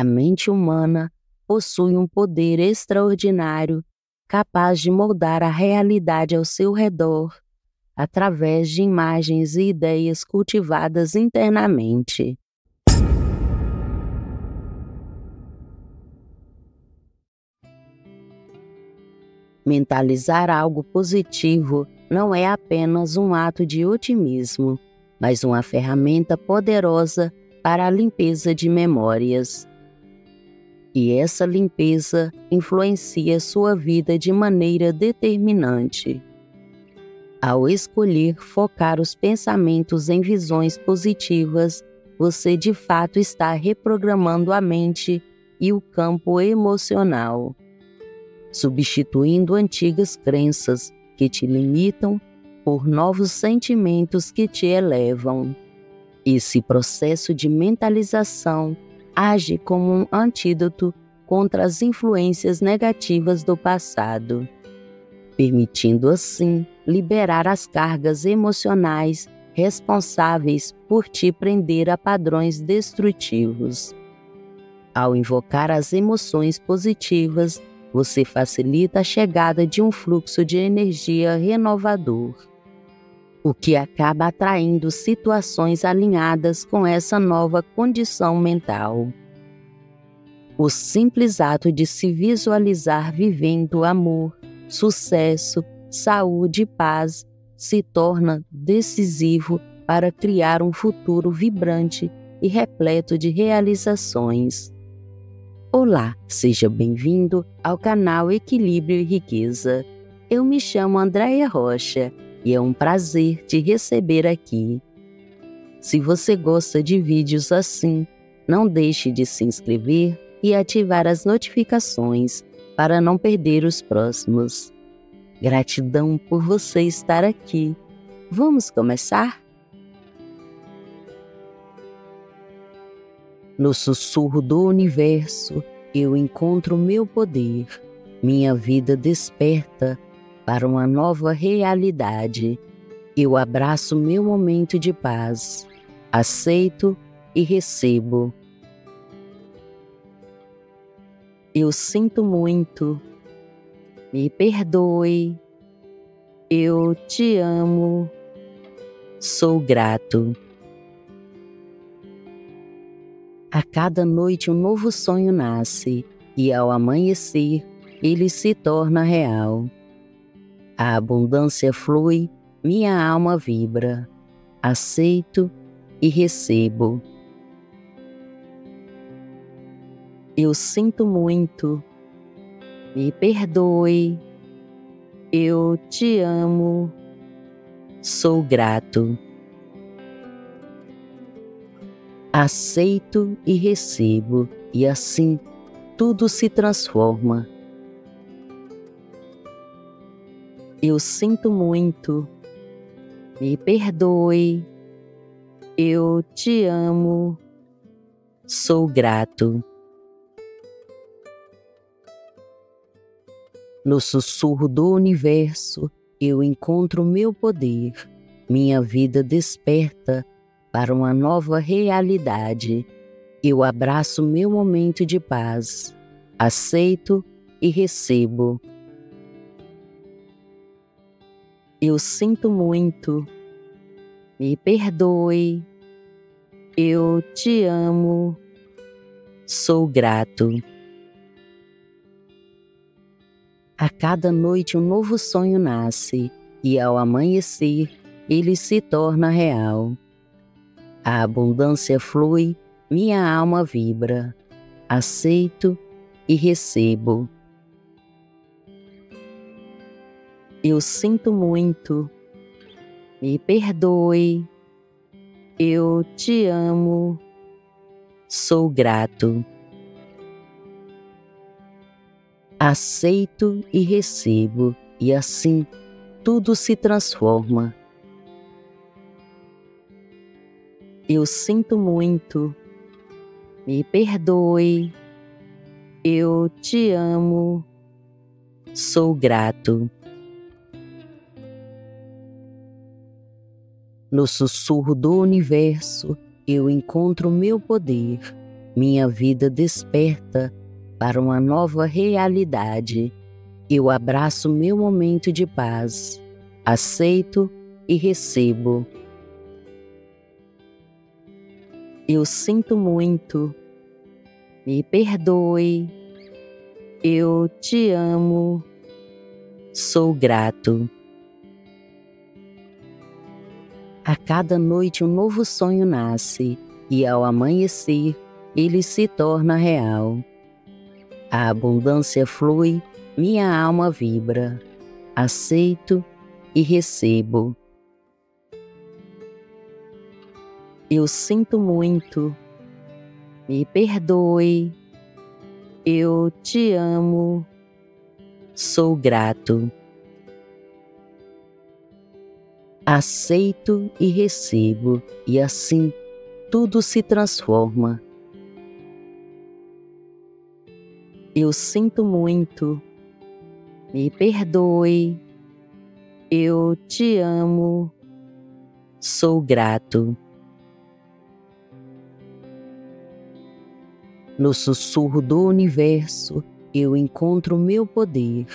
A mente humana possui um poder extraordinário, capaz de moldar a realidade ao seu redor, através de imagens e ideias cultivadas internamente. Mentalizar algo positivo não é apenas um ato de otimismo, mas uma ferramenta poderosa para a limpeza de memórias. E essa limpeza influencia sua vida de maneira determinante. Ao escolher focar os pensamentos em visões positivas, você de fato está reprogramando a mente e o campo emocional, substituindo antigas crenças que te limitam por novos sentimentos que te elevam. Esse processo de mentalização age como um antídoto contra as influências negativas do passado, permitindo assim liberar as cargas emocionais responsáveis por te prender a padrões destrutivos. Ao invocar as emoções positivas, você facilita a chegada de um fluxo de energia renovador, o que acaba atraindo situações alinhadas com essa nova condição mental. O simples ato de se visualizar vivendo amor, sucesso, saúde e paz se torna decisivo para criar um futuro vibrante e repleto de realizações. Olá, seja bem-vindo ao canal Equilíbrio e Riqueza. Eu me chamo Andréia Rocha. E é um prazer te receber aqui. Se você gosta de vídeos assim, não deixe de se inscrever e ativar as notificações para não perder os próximos. Gratidão por você estar aqui. Vamos começar? No sussurro do universo, eu encontro meu poder. Minha vida desperta para uma nova realidade. Eu abraço meu momento de paz, aceito e recebo. Eu sinto muito, me perdoe, eu te amo, sou grato. A cada noite um novo sonho nasce e ao amanhecer ele se torna real. A abundância flui, minha alma vibra, aceito e recebo. Eu sinto muito, me perdoe, eu te amo, sou grato. Aceito e recebo, e assim tudo se transforma. Eu sinto muito, me perdoe, eu te amo, sou grato. No sussurro do universo, eu encontro meu poder. Minha vida desperta para uma nova realidade. Eu abraço meu momento de paz, aceito e recebo. Eu sinto muito, me perdoe, eu te amo, sou grato. A cada noite um novo sonho nasce e ao amanhecer ele se torna real. A abundância flui, minha alma vibra, aceito e recebo. Eu sinto muito, me perdoe, eu te amo, sou grato. Aceito e recebo, e assim tudo se transforma. Eu sinto muito, me perdoe, eu te amo, sou grato. No sussurro do universo, eu encontro meu poder. Minha vida desperta para uma nova realidade. Eu abraço meu momento de paz, aceito e recebo. Eu sinto muito, me perdoe, eu te amo, sou grato. A cada noite um novo sonho nasce e ao amanhecer ele se torna real. A abundância flui, minha alma vibra, aceito e recebo. Eu sinto muito, me perdoe, eu te amo, sou grato. Aceito e recebo, e assim tudo se transforma. Eu sinto muito, me perdoe, eu te amo, sou grato. No sussurro do universo, eu encontro meu poder.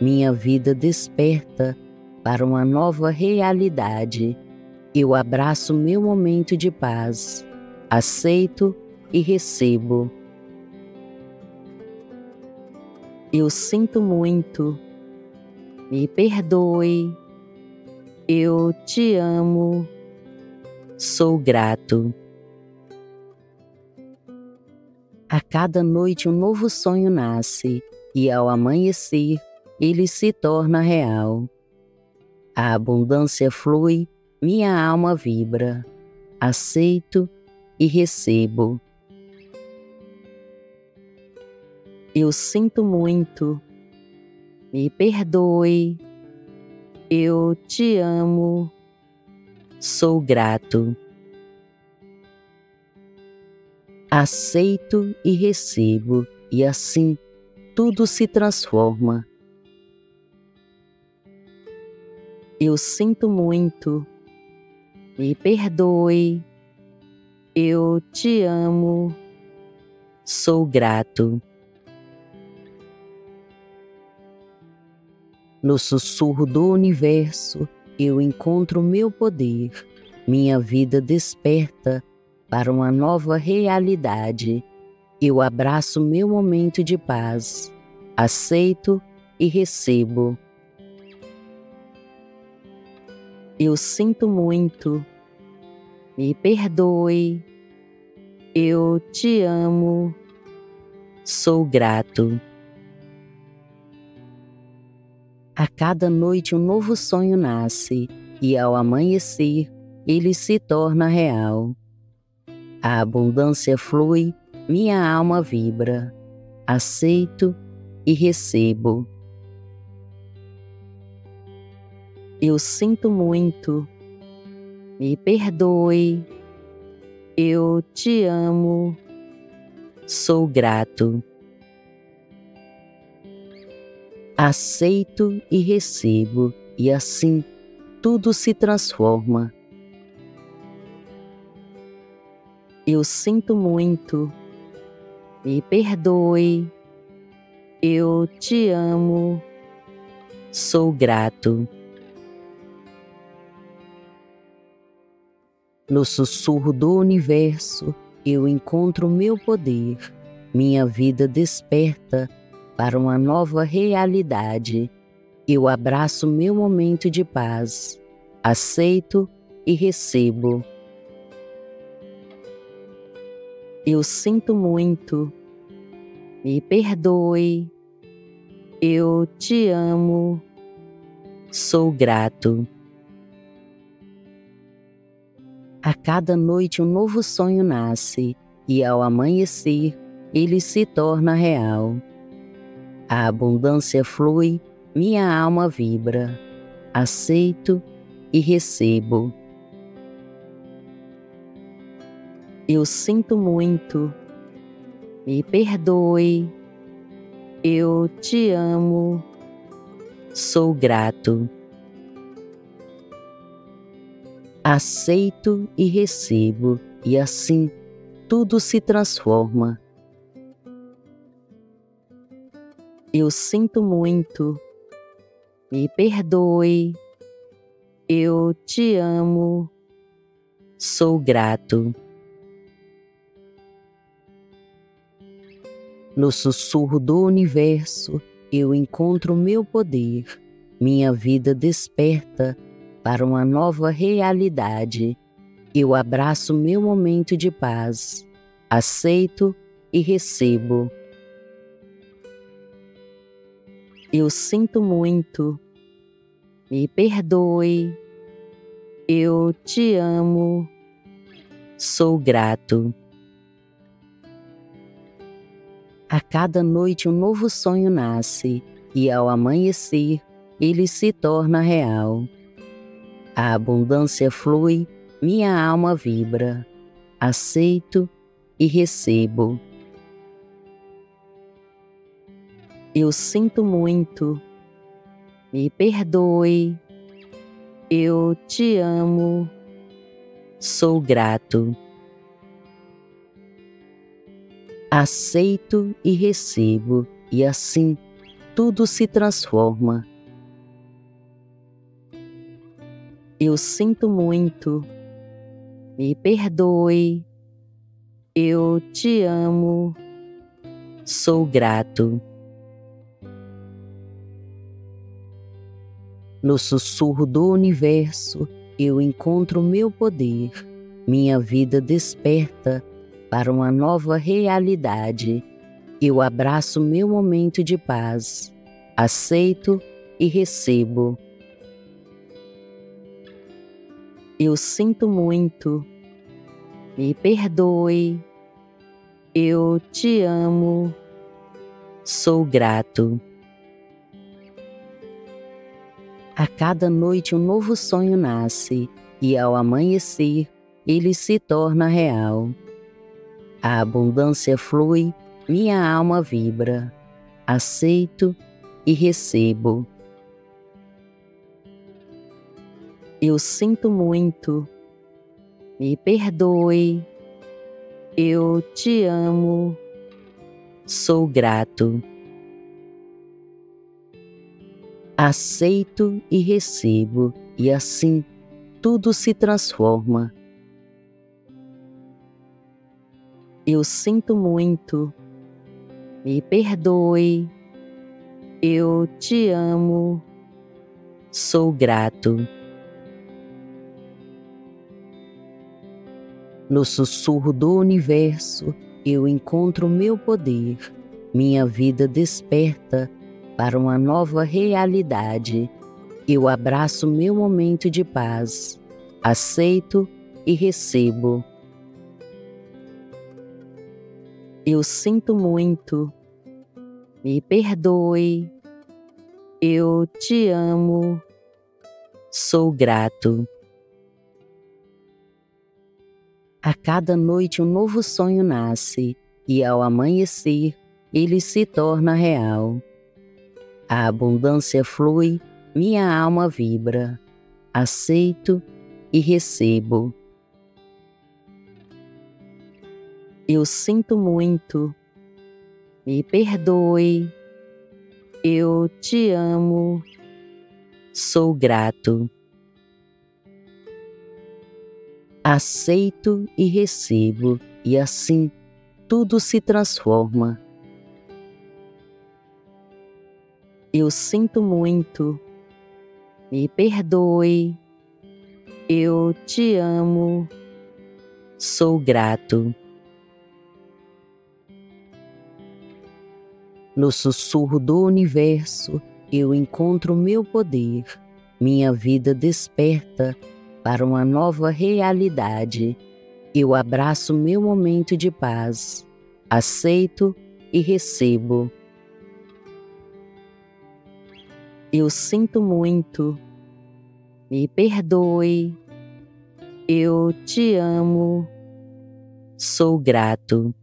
Minha vida desperta para uma nova realidade. Eu abraço meu momento de paz, aceito e recebo. Eu sinto muito, me perdoe, eu te amo, sou grato. A cada noite um novo sonho nasce e ao amanhecer ele se torna real. A abundância flui, minha alma vibra, aceito e recebo. Eu sinto muito, me perdoe, eu te amo, sou grato. Aceito e recebo, e assim tudo se transforma. Eu sinto muito, me perdoe, eu te amo, sou grato. No sussurro do universo, eu encontro meu poder. Minha vida desperta para uma nova realidade. Eu abraço meu momento de paz, aceito e recebo. Eu sinto muito, me perdoe, eu te amo, sou grato. A cada noite um novo sonho nasce e ao amanhecer ele se torna real. A abundância flui, minha alma vibra, aceito e recebo. Eu sinto muito, me perdoe, eu te amo, sou grato. Aceito e recebo, e assim tudo se transforma. Eu sinto muito, me perdoe, eu te amo, sou grato. No sussurro do universo, eu encontro meu poder. Minha vida desperta para uma nova realidade. Eu abraço meu momento de paz, aceito e recebo. Eu sinto muito, me perdoe, eu te amo, sou grato. A cada noite um novo sonho nasce e ao amanhecer ele se torna real. A abundância flui, minha alma vibra, aceito e recebo. Eu sinto muito, me perdoe, eu te amo, sou grato. Aceito e recebo, e assim tudo se transforma. Eu sinto muito, me perdoe, eu te amo, sou grato. No sussurro do universo, eu encontro meu poder. Minha vida desperta para uma nova realidade. Eu abraço meu momento de paz, aceito e recebo. Eu sinto muito, me perdoe, eu te amo, sou grato. A cada noite um novo sonho nasce e ao amanhecer ele se torna real. A abundância flui, minha alma vibra, aceito e recebo. Eu sinto muito, me perdoe, eu te amo, sou grato. Aceito e recebo, e assim tudo se transforma. Eu sinto muito, me perdoe, eu te amo, sou grato. No sussurro do universo, eu encontro meu poder. Minha vida desperta para uma nova realidade. Eu abraço meu momento de paz, aceito e recebo. Eu sinto muito, me perdoe, eu te amo, sou grato. A cada noite um novo sonho nasce, e ao amanhecer ele se torna real. A abundância flui, minha alma vibra, aceito e recebo. Eu sinto muito, me perdoe, eu te amo, sou grato. Aceito e recebo, e assim tudo se transforma. Eu sinto muito, me perdoe, eu te amo, sou grato. No sussurro do universo, eu encontro meu poder. Minha vida desperta para uma nova realidade. Eu abraço meu momento de paz, aceito e recebo. Eu sinto muito, me perdoe, eu te amo, sou grato. A cada noite um novo sonho nasce e ao amanhecer ele se torna real. A abundância flui, minha alma vibra, aceito e recebo. Eu sinto muito, me perdoe, eu te amo, sou grato. Aceito e recebo, e assim tudo se transforma. Eu sinto muito, me perdoe, eu te amo, sou grato. No sussurro do universo, eu encontro meu poder. Minha vida desperta para uma nova realidade. Eu abraço meu momento de paz, aceito e recebo. Eu sinto muito, me perdoe, eu te amo, sou grato.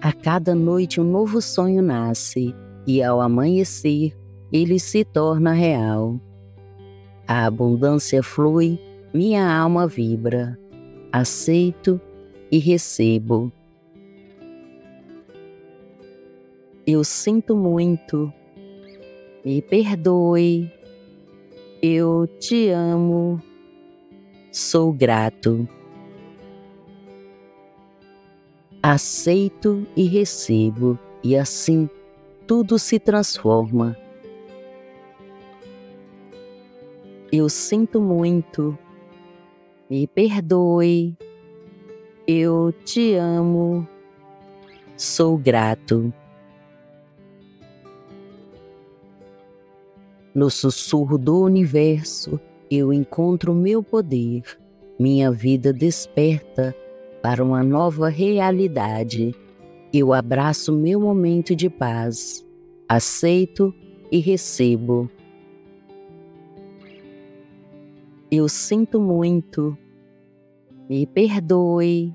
A cada noite um novo sonho nasce e ao amanhecer ele se torna real. A abundância flui, minha alma vibra, aceito e recebo. Eu sinto muito, me perdoe, eu te amo, sou grato. Aceito e recebo, e assim tudo se transforma. Eu sinto muito, me perdoe, eu te amo, sou grato. No sussurro do universo, eu encontro meu poder. Minha vida desperta para uma nova realidade. Eu abraço meu momento de paz. Aceito e recebo. Eu sinto muito. Me perdoe.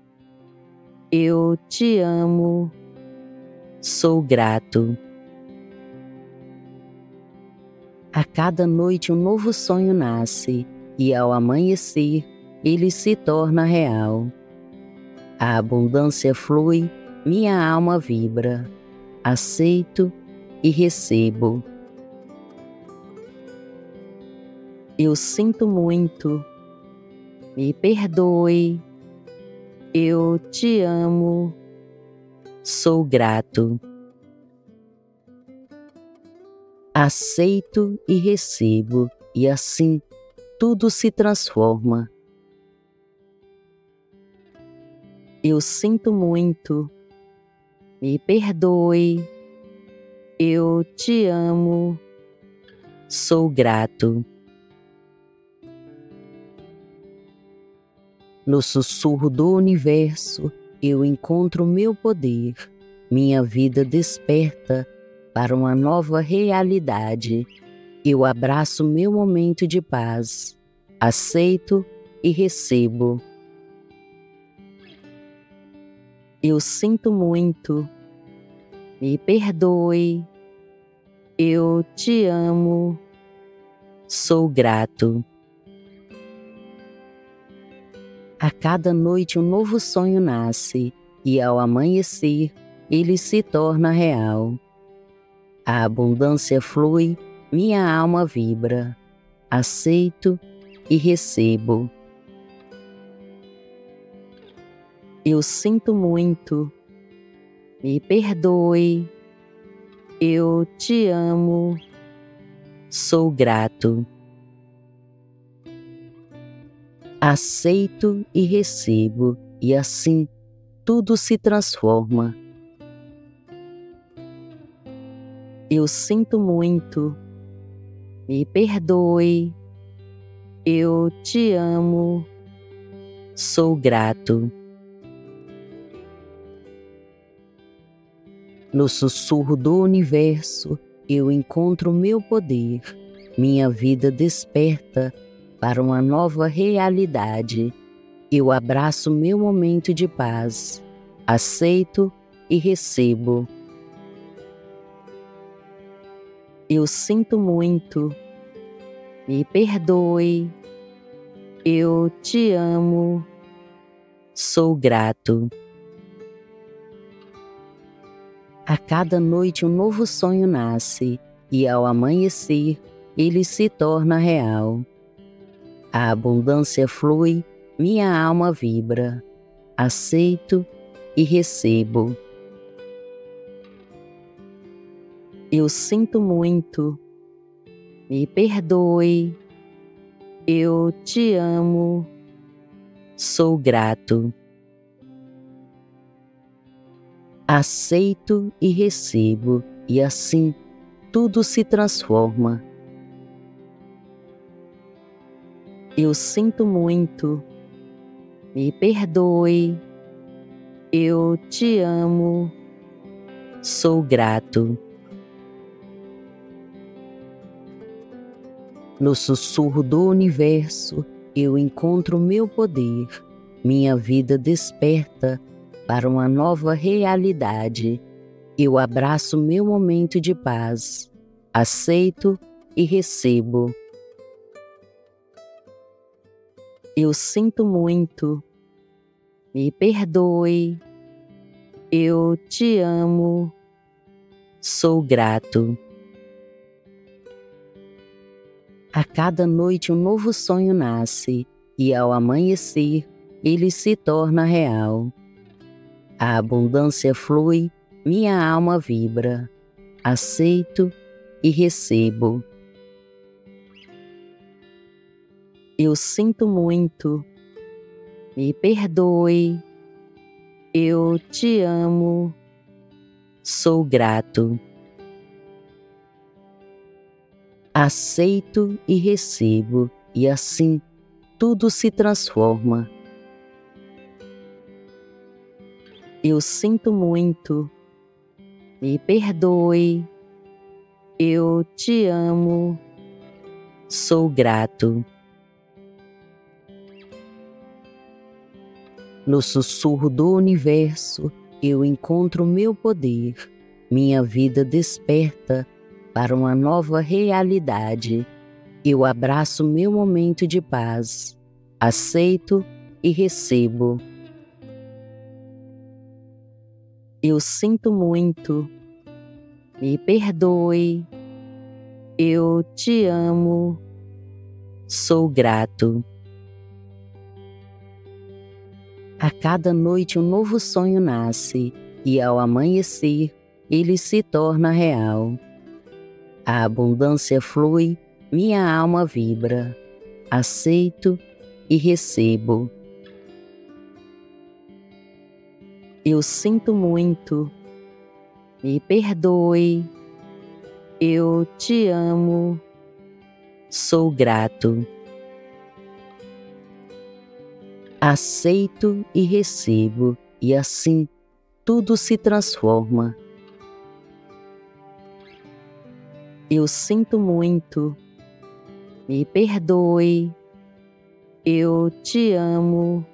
Eu te amo. Sou grato. A cada noite um novo sonho nasce, e ao amanhecer ele se torna real. A abundância flui, minha alma vibra. Aceito e recebo. Eu sinto muito, me perdoe, eu te amo, sou grato. Aceito e recebo, e assim tudo se transforma. Eu sinto muito, me perdoe, eu te amo, sou grato. No sussurro do universo, eu encontro meu poder, minha vida desperta para uma nova realidade. Eu abraço meu momento de paz. Aceito e recebo. Eu sinto muito. Me perdoe. Eu te amo. Sou grato. A cada noite um novo sonho nasce, e ao amanhecer ele se torna real. A abundância flui, minha alma vibra. Aceito e recebo. Eu sinto muito, me perdoe, eu te amo, sou grato. Aceito e recebo, e assim tudo se transforma. Eu sinto muito, me perdoe, eu te amo, sou grato. No sussurro do universo, eu encontro meu poder, minha vida desperta para uma nova realidade. Eu abraço meu momento de paz, aceito e recebo. Eu sinto muito, me perdoe, eu te amo, sou grato. A cada noite um novo sonho nasce, e ao amanhecer ele se torna real. A abundância flui, minha alma vibra. Aceito e recebo. Eu sinto muito, me perdoe, eu te amo, sou grato. Aceito e recebo, e assim tudo se transforma. Eu sinto muito, me perdoe, eu te amo, sou grato. No sussurro do universo, eu encontro meu poder. Minha vida desperta para uma nova realidade. Eu abraço meu momento de paz. Aceito e recebo. Eu sinto muito. me perdoe, eu te amo, sou grato. A cada noite um novo sonho nasce e ao amanhecer ele se torna real. A abundância flui, minha alma vibra, aceito e recebo. Eu sinto muito, me perdoe, eu te amo, sou grato. Aceito e recebo, e assim tudo se transforma. Eu sinto muito, me perdoe, eu te amo, sou grato. No sussurro do universo, eu encontro meu poder, minha vida desperta para uma nova realidade. Eu abraço meu momento de paz, aceito e recebo. Eu sinto muito, me perdoe, eu te amo, sou grato. A cada noite um novo sonho nasce e ao amanhecer ele se torna real. A abundância flui, minha alma vibra, aceito e recebo. Eu sinto muito, me perdoe, eu te amo, sou grato. Aceito e recebo, e assim tudo se transforma. Eu sinto muito, me perdoe, eu te amo,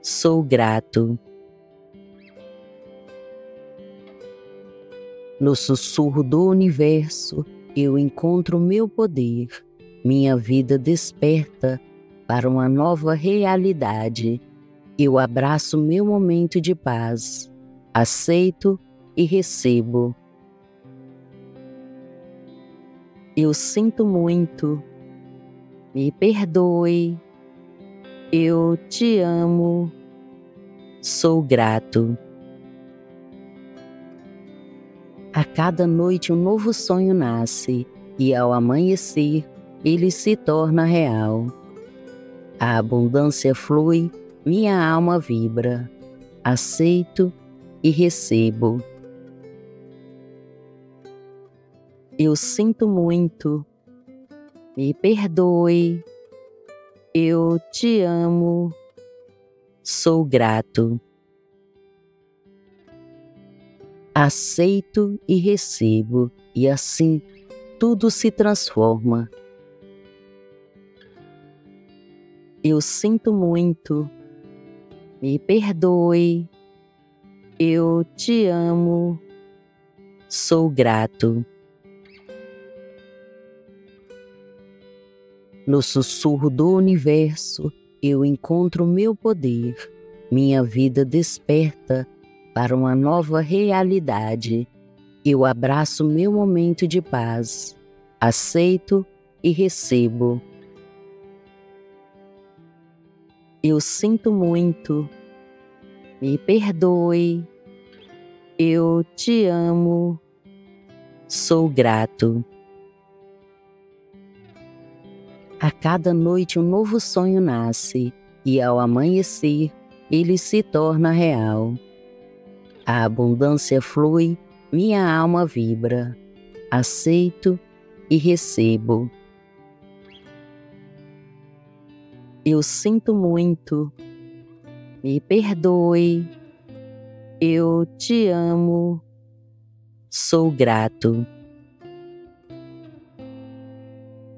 sou grato. No sussurro do universo, eu encontro meu poder, minha vida desperta para uma nova realidade. Eu abraço meu momento de paz, aceito e recebo. Eu sinto muito, me perdoe, eu te amo, sou grato. A cada noite um novo sonho nasce e ao amanhecer ele se torna real. A abundância flui, minha alma vibra, aceito e recebo. Eu sinto muito, me perdoe, eu te amo, sou grato. Aceito e recebo, e assim tudo se transforma. Eu sinto muito, me perdoe, eu te amo, sou grato. No sussurro do universo, eu encontro meu poder, minha vida desperta para uma nova realidade. Eu abraço meu momento de paz, aceito e recebo. Eu sinto muito, me perdoe, eu te amo, sou grato. A cada noite um novo sonho nasce, e ao amanhecer ele se torna real. A abundância flui, minha alma vibra, aceito e recebo. Eu sinto muito, me perdoe, eu te amo, sou grato.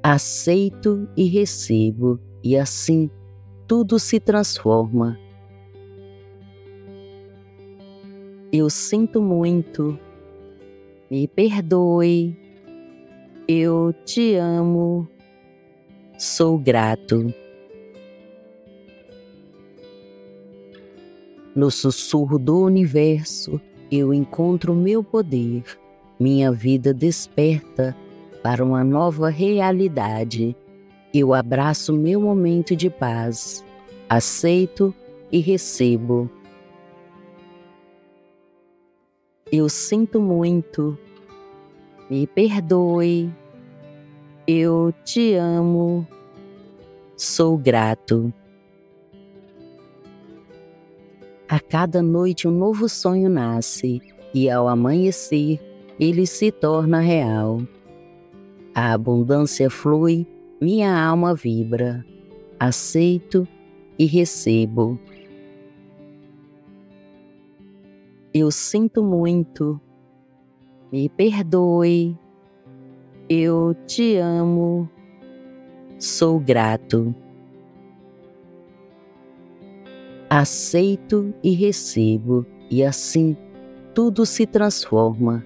Aceito e recebo, e assim tudo se transforma. Eu sinto muito, me perdoe, eu te amo, sou grato. No sussurro do universo, eu encontro meu poder. Minha vida desperta para uma nova realidade. Eu abraço meu momento de paz. Aceito e recebo. Eu sinto muito. Me perdoe. Eu te amo. Sou grato. A cada noite um novo sonho nasce e ao amanhecer ele se torna real. A abundância flui, minha alma vibra. Aceito e recebo. Eu sinto muito. Me perdoe. Eu te amo. Sou grato. Aceito e recebo, e assim tudo se transforma.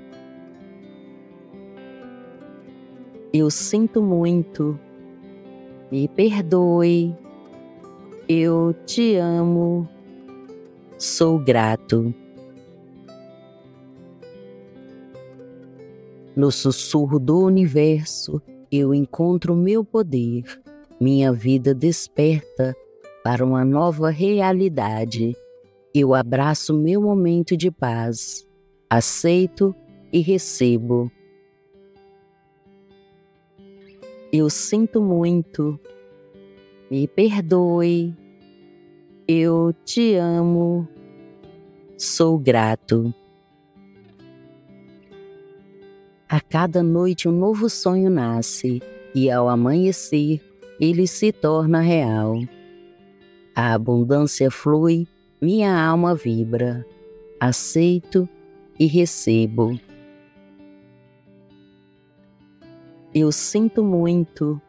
Eu sinto muito. Me perdoe. Eu te amo. Sou grato. No sussurro do universo, eu encontro meu poder. Minha vida desperta para uma nova realidade. Eu abraço meu momento de paz. Aceito e recebo. Eu sinto muito. Me perdoe. Eu te amo. Sou grato. A cada noite um novo sonho nasce, e ao amanhecer ele se torna real. A abundância flui, minha alma vibra. Aceito e recebo. Eu sinto muito.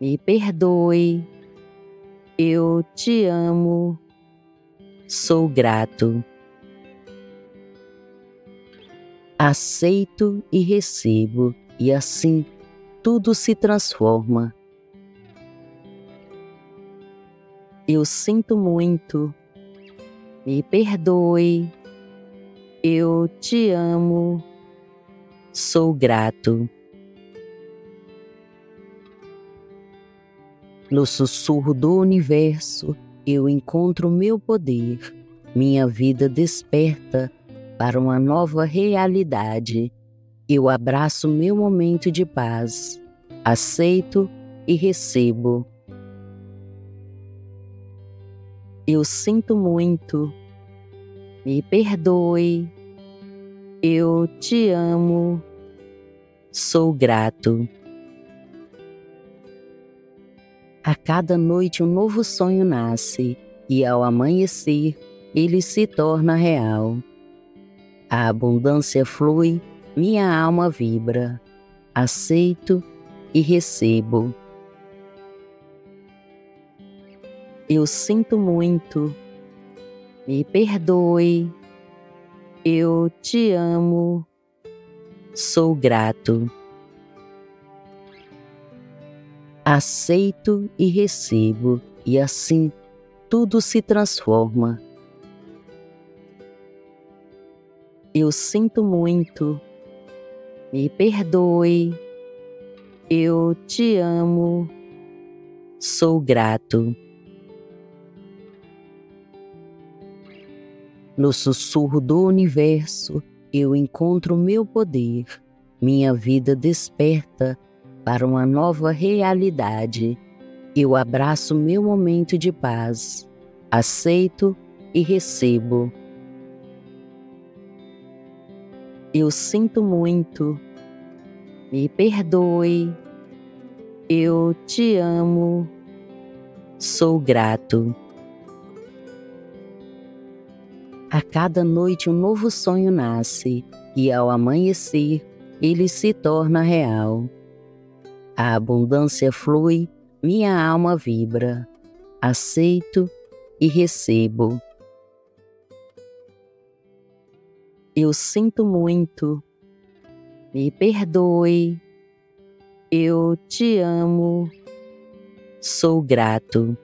Me perdoe. Eu te amo. Sou grato. Aceito e recebo, e assim tudo se transforma. Eu sinto muito. Me perdoe. Eu te amo. Sou grato. No sussurro do universo, eu encontro meu poder. Minha vida desperta para uma nova realidade. Eu abraço meu momento de paz. Aceito e recebo. Eu sinto muito. Me perdoe. Eu te amo. Sou grato. A cada noite um novo sonho nasce e ao amanhecer ele se torna real. A abundância flui, minha alma vibra. Aceito e recebo. Eu sinto muito. Me perdoe. Eu te amo. Sou grato. Aceito e recebo, e assim tudo se transforma. Eu sinto muito. Me perdoe. Eu te amo. Sou grato. No sussurro do universo, eu encontro meu poder. Minha vida desperta para uma nova realidade. Eu abraço meu momento de paz. Aceito e recebo. Eu sinto muito. Me perdoe. Eu te amo. Sou grato. A cada noite um novo sonho nasce, e ao amanhecer ele se torna real. A abundância flui, minha alma vibra. Aceito e recebo. Eu sinto muito. Me perdoe. Eu te amo. Sou grato.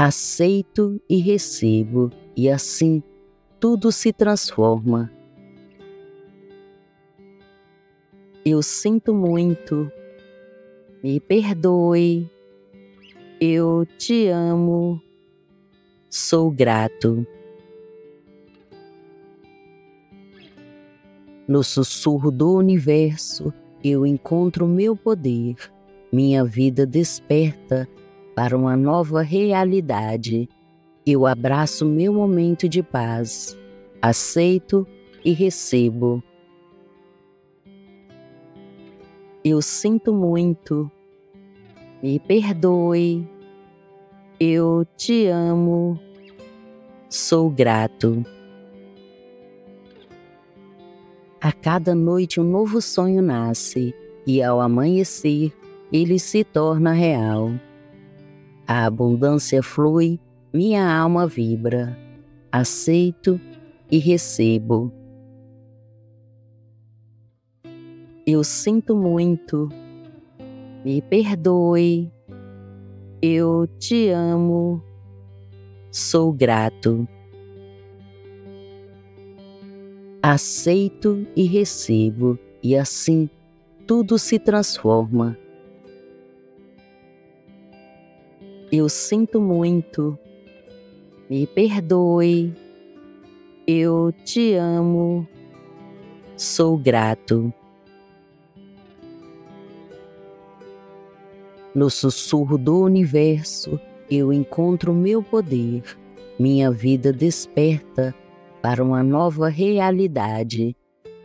aceito e recebo, e assim tudo se transforma. Eu sinto muito, me perdoe, eu te amo, sou grato. No sussurro do universo, eu encontro meu poder. Minha vida desperta para uma nova realidade. Eu abraço meu momento de paz, aceito e recebo. Eu sinto muito, me perdoe, eu te amo, sou grato. A cada noite um novo sonho nasce, e ao amanhecer ele se torna real. A abundância flui, minha alma vibra, aceito e recebo. Eu sinto muito, me perdoe, eu te amo, sou grato. Aceito e recebo, e assim tudo se transforma. Eu sinto muito, me perdoe, eu te amo, sou grato. No sussurro do universo, eu encontro meu poder. Minha vida desperta para uma nova realidade.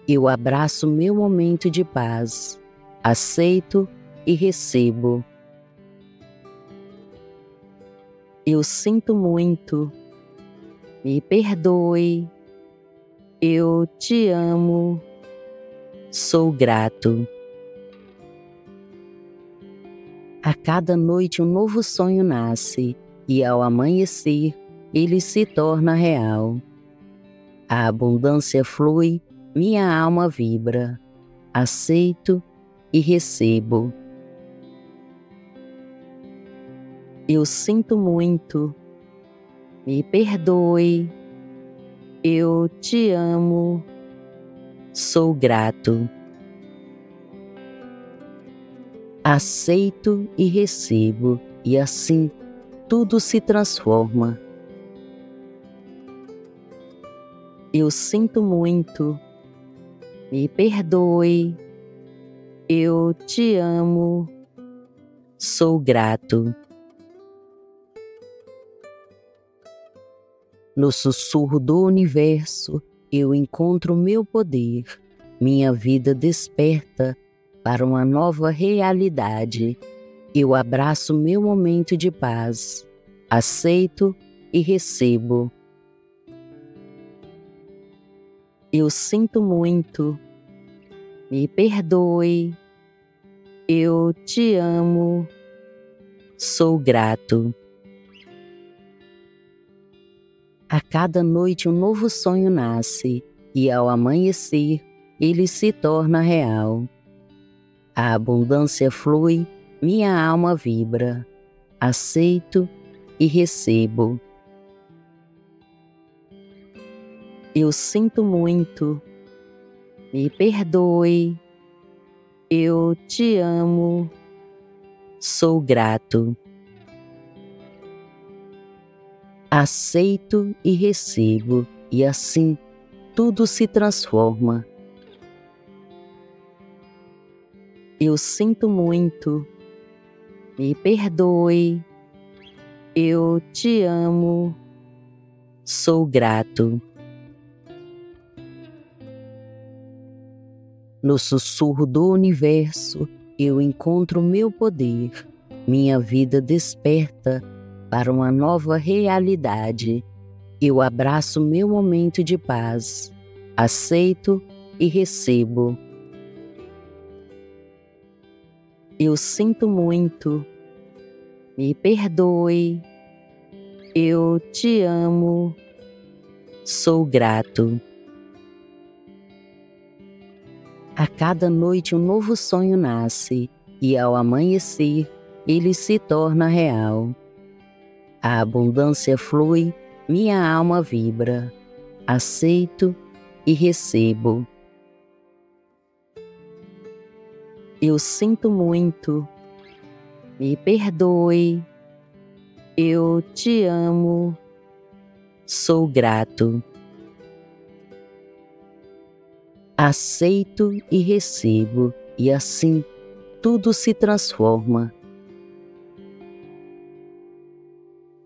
Eu abraço meu momento de paz, aceito e recebo. Eu sinto muito, me perdoe, eu te amo, sou grato. A cada noite um novo sonho nasce, e ao amanhecer ele se torna real. A abundância flui, minha alma vibra, aceito e recebo. Eu sinto muito, me perdoe, eu te amo, sou grato. Aceito e recebo, e assim tudo se transforma. Eu sinto muito, me perdoe, eu te amo, sou grato. No sussurro do universo, eu encontro meu poder. Minha vida desperta para uma nova realidade. Eu abraço meu momento de paz, aceito e recebo. Eu sinto muito, me perdoe, eu te amo, sou grato. A cada noite um novo sonho nasce, e ao amanhecer ele se torna real. A abundância flui, minha alma vibra, aceito e recebo. Eu sinto muito, me perdoe, eu te amo, sou grato. Aceito e recebo, e assim tudo se transforma. Eu sinto muito, me perdoe, eu te amo, sou grato. No sussurro do universo, eu encontro meu poder. Minha vida desperta para uma nova realidade. Eu abraço meu momento de paz, aceito e recebo. Eu sinto muito, me perdoe, eu te amo, sou grato. A cada noite um novo sonho nasce, e ao amanhecer ele se torna real. A abundância flui, minha alma vibra, aceito e recebo. Eu sinto muito, me perdoe, eu te amo, sou grato. Aceito e recebo, e assim tudo se transforma.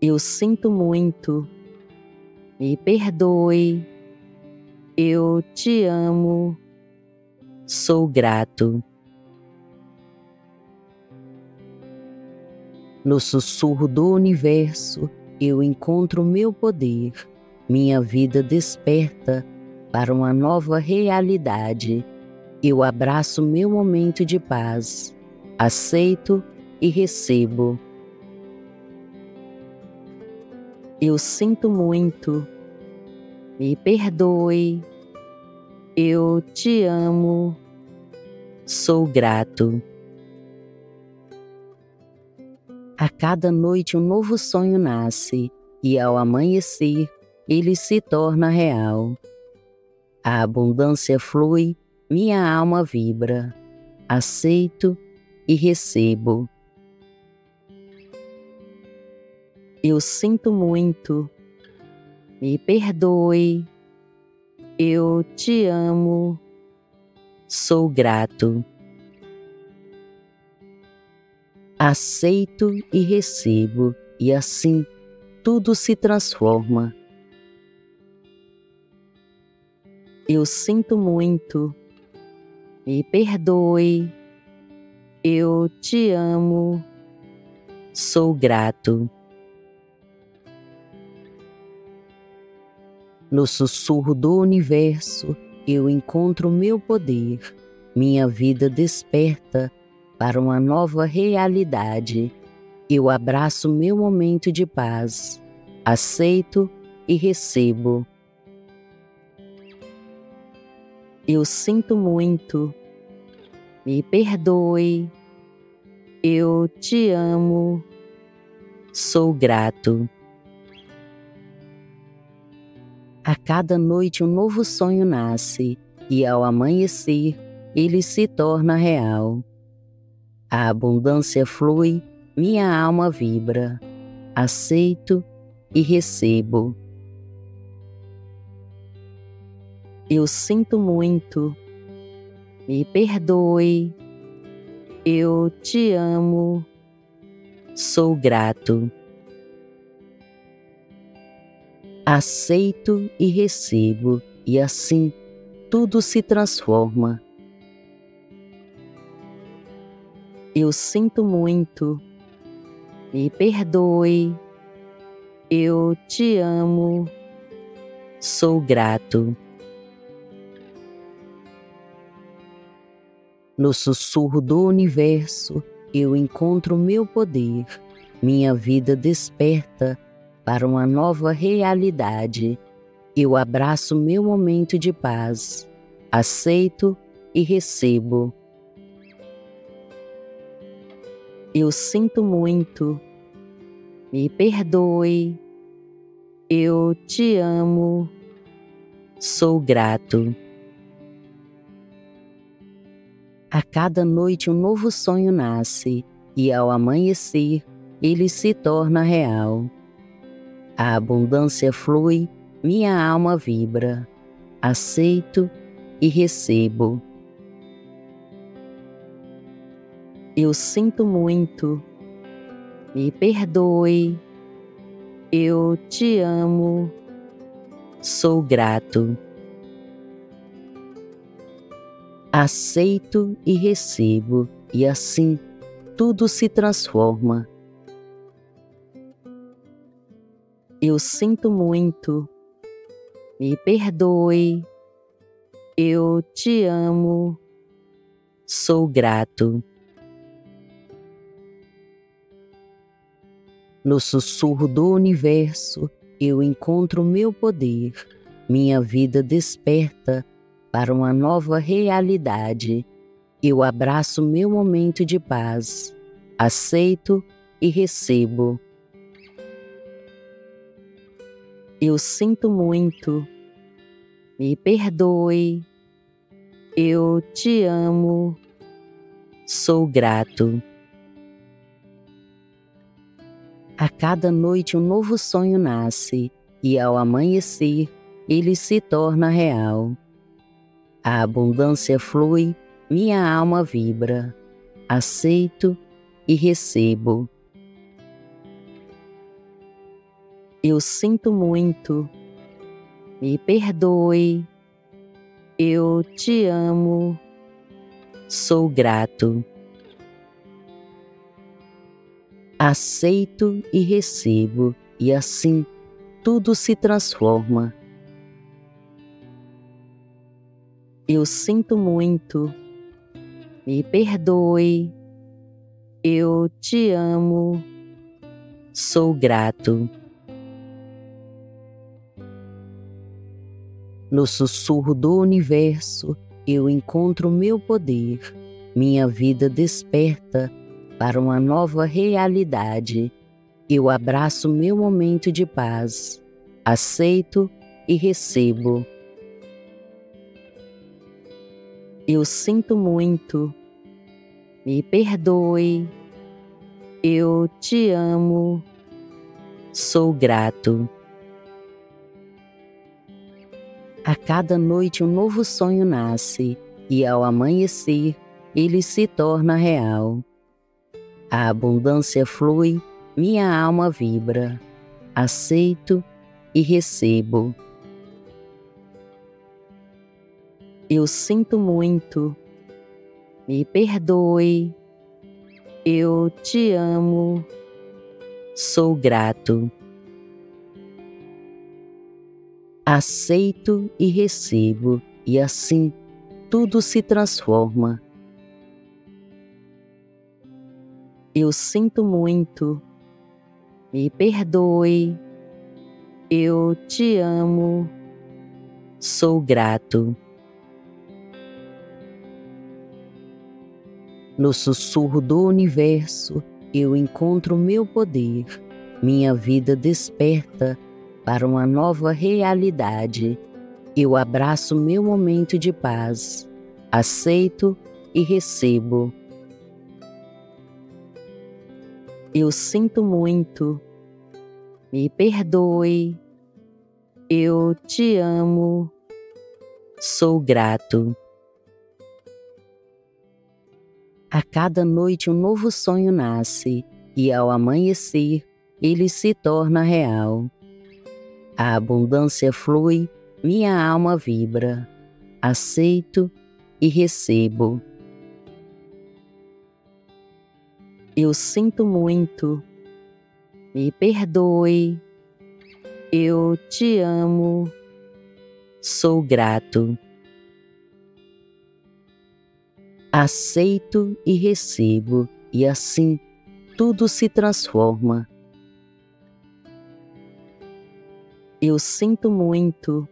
Eu sinto muito, me perdoe, eu te amo, sou grato. No sussurro do universo, eu encontro meu poder, minha vida desperta para uma nova realidade. Eu abraço meu momento de paz, aceito e recebo. Eu sinto muito, me perdoe, eu te amo, sou grato. A cada noite um novo sonho nasce, e ao amanhecer ele se torna real. A abundância flui, minha alma vibra, aceito e recebo. Eu sinto muito, me perdoe, eu te amo, sou grato. Aceito e recebo, e assim tudo se transforma. Eu sinto muito, me perdoe, eu te amo, sou grato. No sussurro do universo, eu encontro meu poder, minha vida desperta para uma nova realidade. Eu abraço meu momento de paz, aceito e recebo. Eu sinto muito, me perdoe, eu te amo, sou grato. A cada noite um novo sonho nasce, e ao amanhecer ele se torna real. A abundância flui, minha alma vibra, aceito e recebo. Eu sinto muito, me perdoe, eu te amo, sou grato. Aceito e recebo, e assim tudo se transforma. Eu sinto muito, me perdoe, eu te amo, sou grato. No sussurro do universo, eu encontro meu poder, minha vida desperta para uma nova realidade. Eu abraço meu momento de paz, aceito e recebo. Eu sinto muito, me perdoe, eu te amo, sou grato. A cada noite um novo sonho nasce, e ao amanhecer ele se torna real. A abundância flui, minha alma vibra, aceito e recebo. Eu sinto muito, me perdoe, eu te amo, sou grato. Aceito e recebo, e assim tudo se transforma. Eu sinto muito, me perdoe, eu te amo, sou grato. No sussurro do universo, eu encontro meu poder, minha vida desperta para uma nova realidade. Eu abraço meu momento de paz, aceito e recebo. eu sinto muito, me perdoe, eu te amo, sou grato. A cada noite um novo sonho nasce e ao amanhecer ele se torna real. A abundância flui, minha alma vibra, aceito e recebo. Eu sinto muito, me perdoe, eu te amo, sou grato. Aceito e recebo, e assim tudo se transforma. Eu sinto muito, me perdoe, eu te amo, sou grato. No sussurro do universo, eu encontro meu poder. Minha vida desperta para uma nova realidade. Eu abraço meu momento de paz, aceito e recebo. Eu sinto muito, me perdoe, eu te amo, sou grato. A cada noite um novo sonho nasce e ao amanhecer ele se torna real. A abundância flui, minha alma vibra, aceito e recebo. Eu sinto muito, me perdoe, eu te amo, sou grato. Aceito e recebo, e assim tudo se transforma. Eu sinto muito, me perdoe, eu te amo, sou grato. No sussurro do universo, eu encontro meu poder. Minha vida desperta para uma nova realidade. Eu abraço meu momento de paz, aceito e recebo. Eu sinto muito, me perdoe, eu te amo, sou grato. A cada noite um novo sonho nasce e ao amanhecer ele se torna real. A abundância flui, minha alma vibra, aceito e recebo. Eu sinto muito, me perdoe, eu te amo, sou grato. Aceito e recebo, e assim tudo se transforma. Eu sinto muito,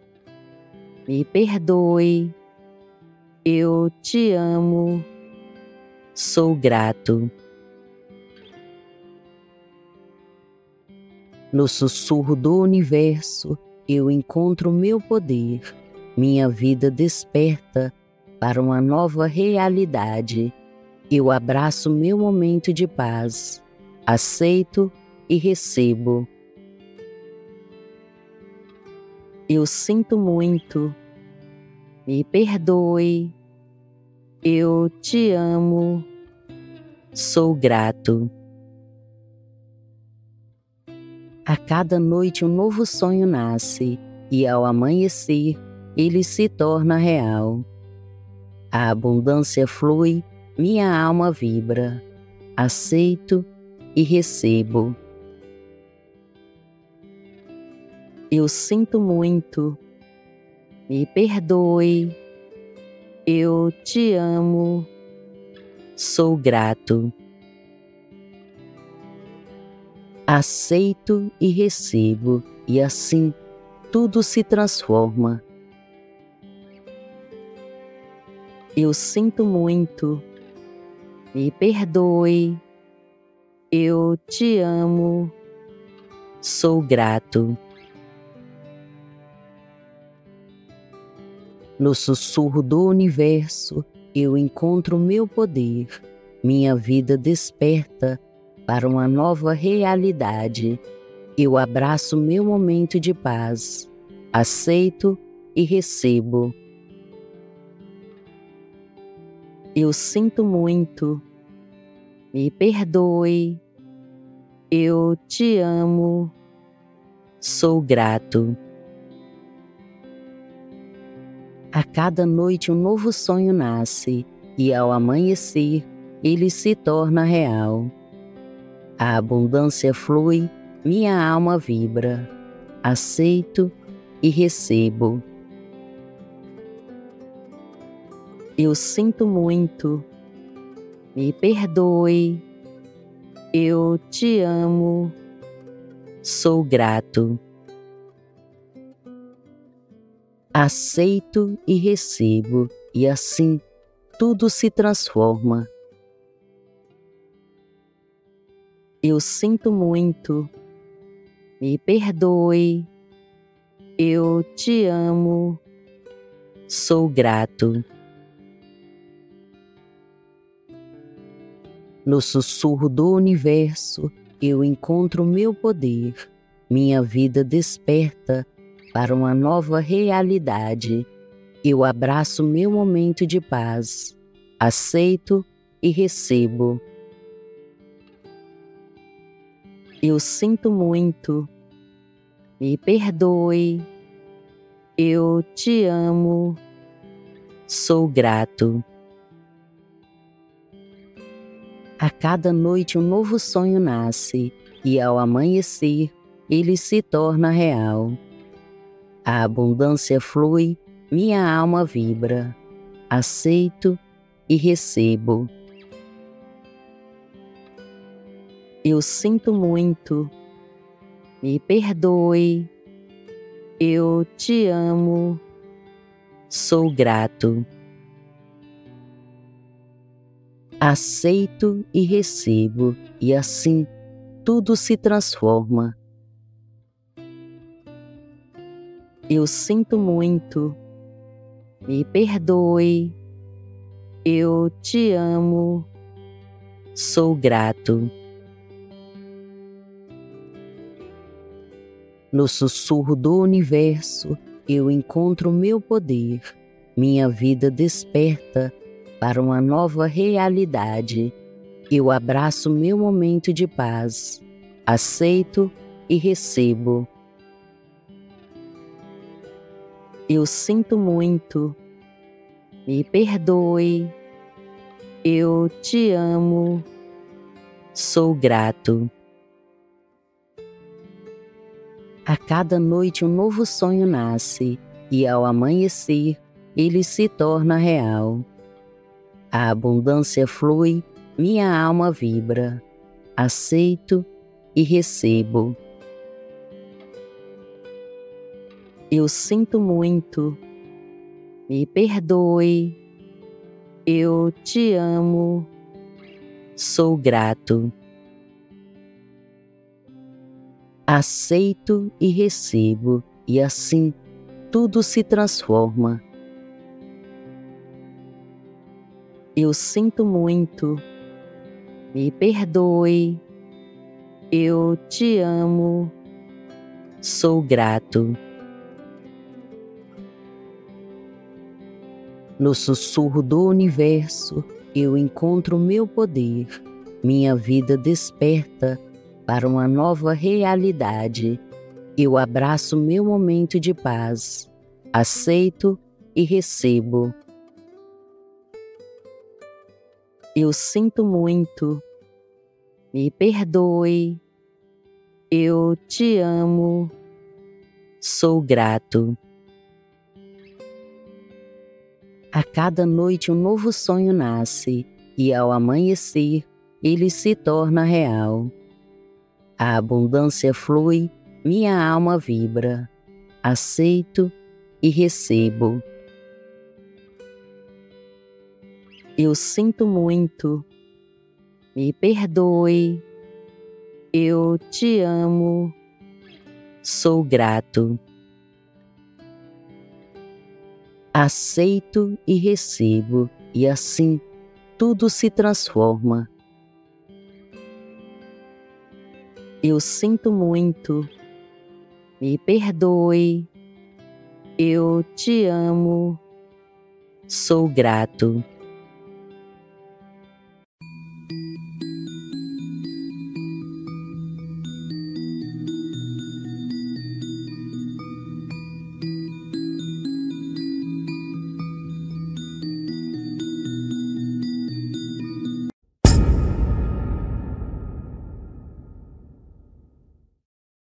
me perdoe, eu te amo, sou grato. No sussurro do universo, eu encontro meu poder. Minha vida desperta para uma nova realidade. Eu abraço meu momento de paz, aceito e recebo. Eu sinto muito, me perdoe, eu te amo, sou grato. A cada noite um novo sonho nasce e ao amanhecer ele se torna real. A abundância flui, minha alma vibra, aceito e recebo. Eu sinto muito, me perdoe, eu te amo, sou grato. Aceito e recebo, e assim tudo se transforma. Eu sinto muito, me perdoe, eu te amo, sou grato. No sussurro do universo, eu encontro meu poder. Minha vida desperta para uma nova realidade. Eu abraço meu momento de paz. Aceito e recebo. Eu sinto muito. Me perdoe. Eu te amo. Sou grato. A cada noite um novo sonho nasce, e ao amanhecer ele se torna real. A abundância flui, minha alma vibra. Aceito e recebo. Eu sinto muito. Me perdoe. Eu te amo. Sou grato. Aceito e recebo, e assim tudo se transforma. Eu sinto muito. Me perdoe. Eu te amo. Sou grato. No sussurro do universo, eu encontro meu poder. Minha vida desperta para uma nova realidade. Eu abraço meu momento de paz. Aceito e recebo. Eu sinto muito. Me perdoe. Eu te amo. Sou grato. A cada noite um novo sonho nasce, e ao amanhecer ele se torna real. A abundância flui, minha alma vibra. Aceito e recebo. Eu sinto muito. Me perdoe. Eu te amo. Sou grato. Aceito e recebo, e assim tudo se transforma. Eu sinto muito. Me perdoe. Eu te amo. Sou grato. No sussurro do universo, eu encontro meu poder. Minha vida desperta para uma nova realidade. Eu abraço meu momento de paz. Aceito e recebo. Eu sinto muito. Me perdoe. Eu te amo. Sou grato. A cada noite um novo sonho nasce, e ao amanhecer ele se torna real. A abundância flui, minha alma vibra. Aceito e recebo. Eu sinto muito. Me perdoe. Eu te amo. Sou grato. Aceito e recebo, e assim tudo se transforma. Eu sinto muito. Me perdoe. Eu te amo. Sou grato. No sussurro do universo, eu encontro meu poder. Minha vida desperta para uma nova realidade. Eu abraço meu momento de paz. Aceito e recebo. Eu sinto muito. Me perdoe. Eu te amo. Sou grato. A cada noite um novo sonho nasce, e ao amanhecer ele se torna real. A abundância flui, minha alma vibra. Aceito e recebo. Eu sinto muito. Me perdoe. Eu te amo. Sou grato. aceito e recebo, e assim tudo se transforma. Eu sinto muito, me perdoe, eu te amo, sou grato.